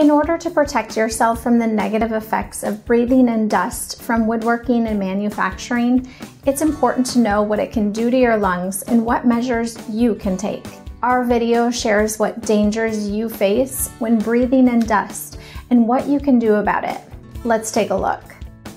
In order to protect yourself from the negative effects of breathing in dust from woodworking and manufacturing, it's important to know what it can do to your lungs and what measures you can take. Our video shares what dangers you face when breathing in dust and what you can do about it. Let's take a look.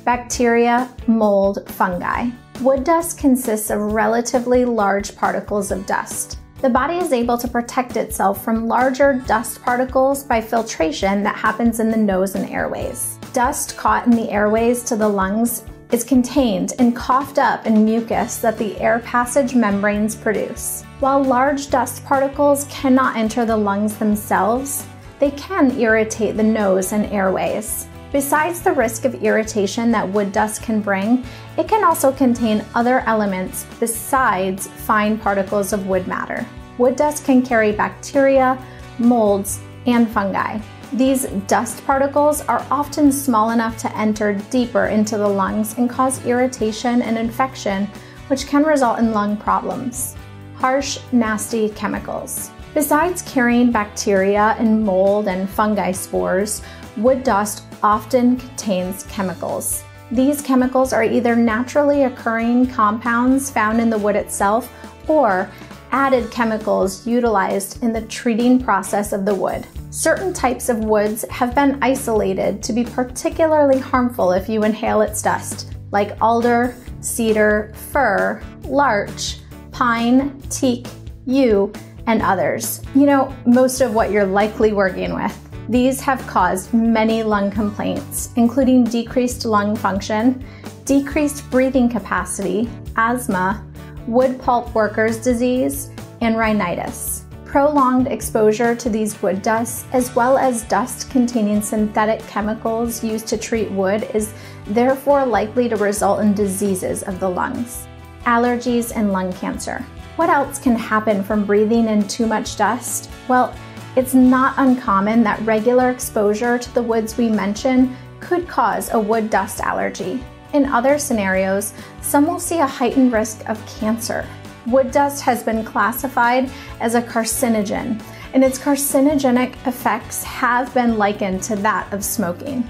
Bacteria, mold, fungi. Wood dust consists of relatively large particles of dust. The body is able to protect itself from larger dust particles by filtration that happens in the nose and airways. Dust caught in the airways to the lungs is contained and coughed up in mucus that the air passage membranes produce. While large dust particles cannot enter the lungs themselves, they can irritate the nose and airways. Besides the risk of irritation that wood dust can bring, it can also contain other elements besides fine particles of wood matter. Wood dust can carry bacteria, molds, and fungi. These dust particles are often small enough to enter deeper into the lungs and cause irritation and infection, which can result in lung problems. Harsh, nasty chemicals. Besides carrying bacteria and mold and fungi spores, wood dust often contains chemicals. These chemicals are either naturally occurring compounds found in the wood itself or added chemicals utilized in the treating process of the wood. Certain types of woods have been isolated to be particularly harmful if you inhale its dust, like alder, cedar, fir, larch, pine, teak, yew, and others. You know, most of what you're likely working with. These have caused many lung complaints, including decreased lung function, decreased breathing capacity, asthma, wood pulp workers' disease, and rhinitis. Prolonged exposure to these wood dusts, as well as dust containing synthetic chemicals used to treat wood, is therefore likely to result in diseases of the lungs, allergies, and lung cancer. What else can happen from breathing in too much dust? Well, it's not uncommon that regular exposure to the woods we mention could cause a wood dust allergy. In other scenarios, some will see a heightened risk of cancer. Wood dust has been classified as a carcinogen, and its carcinogenic effects have been likened to that of smoking.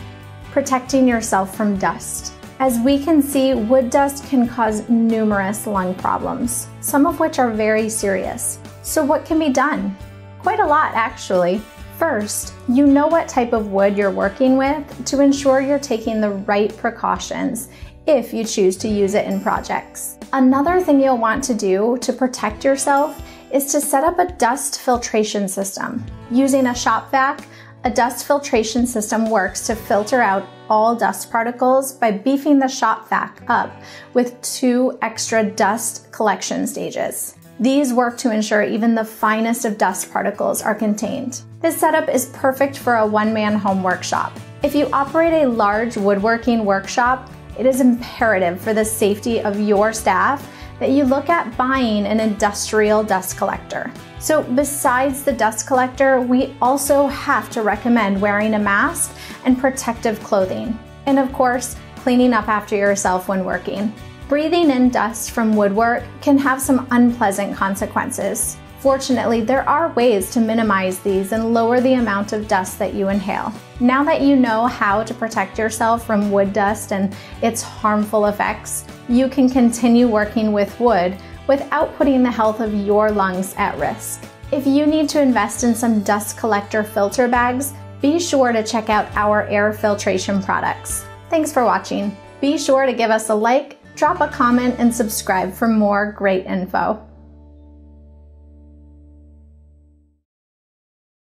Protecting yourself from dust. As we can see, wood dust can cause numerous lung problems, some of which are very serious. So what can be done? Quite a lot, actually. First, you know what type of wood you're working with to ensure you're taking the right precautions if you choose to use it in projects. Another thing you'll want to do to protect yourself is to set up a dust filtration system. Using a shop vac, a dust filtration system works to filter out all dust particles by beefing the shop vac up with 2 extra dust collection stages. These work to ensure even the finest of dust particles are contained. This setup is perfect for a one-man home workshop. If you operate a large woodworking workshop, it is imperative for the safety of your staff that you look at buying an industrial dust collector. So besides the dust collector, we also have to recommend wearing a mask and protective clothing. And of course, cleaning up after yourself when working. Breathing in dust from woodwork can have some unpleasant consequences. Fortunately, there are ways to minimize these and lower the amount of dust that you inhale. Now that you know how to protect yourself from wood dust and its harmful effects, you can continue working with wood without putting the health of your lungs at risk. If you need to invest in some dust collector filter bags, be sure to check out our air filtration products. Thanks for watching. Be sure to give us a like, drop a comment, and subscribe for more great info.